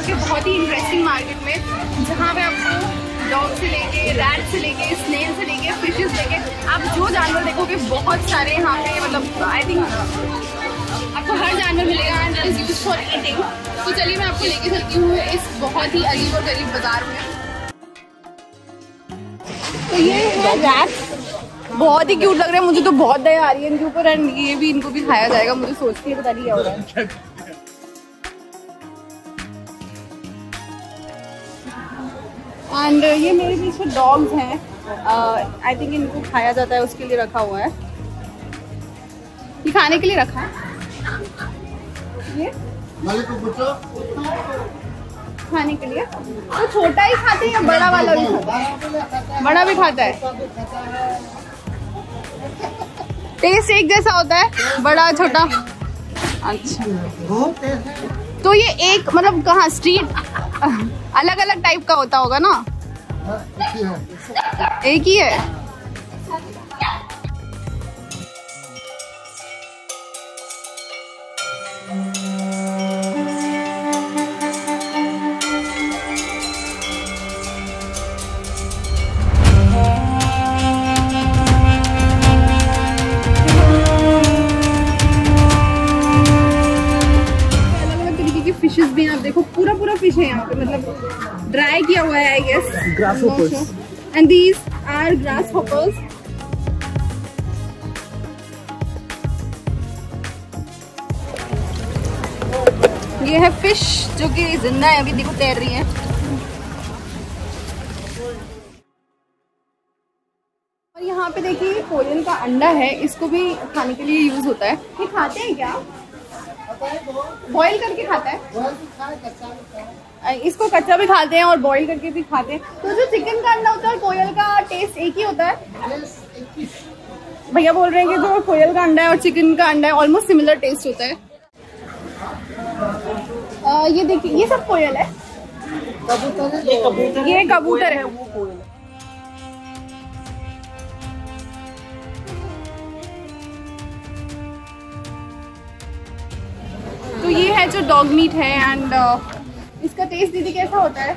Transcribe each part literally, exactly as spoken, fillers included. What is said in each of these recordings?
यहाँ के बहुत ही इंटरेस्टिंग मार्केट में, जहाँ पे आपको डॉग से लेके रैट से लेके स्नेल से लेके फिशेस लेके आप जो जानवर देखोगे बहुत सारे यहाँ पे, मतलब आई थिंक आपको हर जानवर मिलेगा and it is use for eating. तो चलिए मैं आपको लेके चलती हूँ इस बहुत ही अजीब और गरीब बाजार में। तो ये है रैट, बहुत ही क्यूट लग रहा है, मुझे तो बहुत दया आ रही है इनके ऊपर एंड ये भी, इनको भी खाया जाएगा मुझे सोच के, पता नहीं क्या हो रहा है। एंड ये मेरे पीछे डॉग्स हैं, आई थिंक इनको खाया जाता है उसके लिए रखा हुआ है, ये खाने के लिए रखा है, ये खाने के लिए। तो छोटा ही खाते हैं या बड़ा वाला भी खाता है? बड़ा भी खाता है। टेस्ट एक जैसा होता है बड़ा छोटा? अच्छा, तो ये एक मतलब कहाँ स्ट्रीट अलग अलग टाइप का होता होगा ना? एक ही है। फिशेस भी आप देखो, पूरा पूरा फिश है यहाँ पे, मतलब ड्राई किया हुआ है I guess. Grasshoppers and these are grasshoppers. ये है फिश जो कि जिंदा है अभी, देखो तैर रही है। और यहाँ पे देखिए कोरियन का अंडा है, इसको भी खाने के लिए यूज होता है। ये खाते हैं क्या? बॉईल करके खाता है, इसको कच्चा भी खाते हैं और बॉईल करके भी खाते हैं। तो जो चिकन का अंडा होता है और कोयल का टेस्ट एक ही होता है? भैया बोल रहे हैं कि जो कोयल का अंडा है और चिकन का अंडा है ऑलमोस्ट सिमिलर टेस्ट होता है। आ, ये देखिए ये सब कोयल है, कबूतर, ये कबूतर है वो कोयल है। ये है जो डॉग मीट है एंड uh, इसका टेस्ट दीदी कैसा होता है?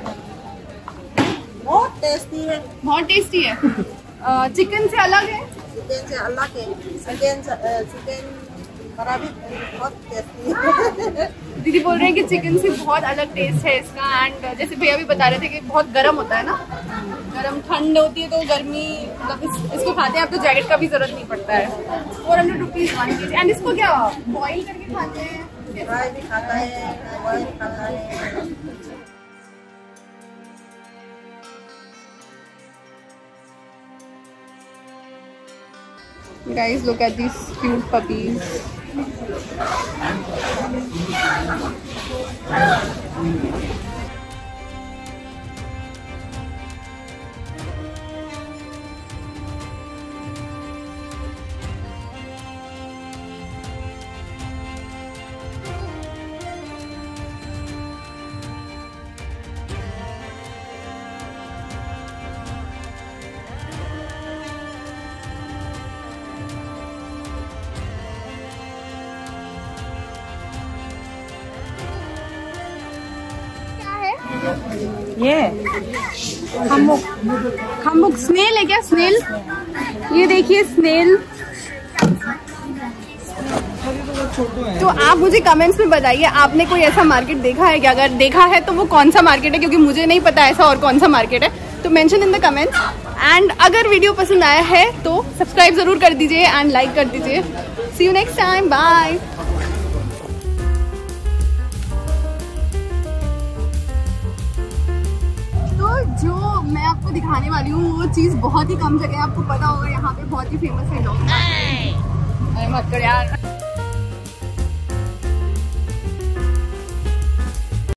बहुत टेस्टी है, बहुत टेस्टी है। uh, चिकन से अलग है, चिकन से अलग है, चिकन चिकन बराबर बहुत टेस्टी है। दीदी बोल रहे हैं कि चिकन से बहुत अलग टेस्ट है इसका एंड जैसे भैया भी बता रहे थे कि बहुत गर्म होता है ना, गर्म ठंड होती है तो गर्मी मतलब इस, इसको खाते हैं आप तो जैकेट का भी जरूरत नहीं पड़ता है। फोर हंड्रेड रुपीज वन के जी। एंड इसको क्या बॉइल करके खाते हैं? ड्राई भी खाता है, बॉइल खाता है। Guys look at this cute puppies. ये खम्बुक, खम्बुक स्नेल है क्या? स्नेल, ये देखिए स्नेल। तो आप मुझे कमेंट्स में बताइए आपने कोई ऐसा मार्केट देखा है क्या? अगर देखा है तो वो कौन सा मार्केट है, क्योंकि मुझे नहीं पता ऐसा और कौन सा मार्केट है। तो mention in the comments and अगर वीडियो पसंद आया है तो सब्सक्राइब जरूर कर दीजिए एंड लाइक कर दीजिए। See you next time, bye. जो मैं आपको दिखाने वाली हूँ वो चीज़ बहुत ही कम जगह, आपको पता होगा यहाँ पे बहुत ही फेमस है डॉग। अरे मत कर यार।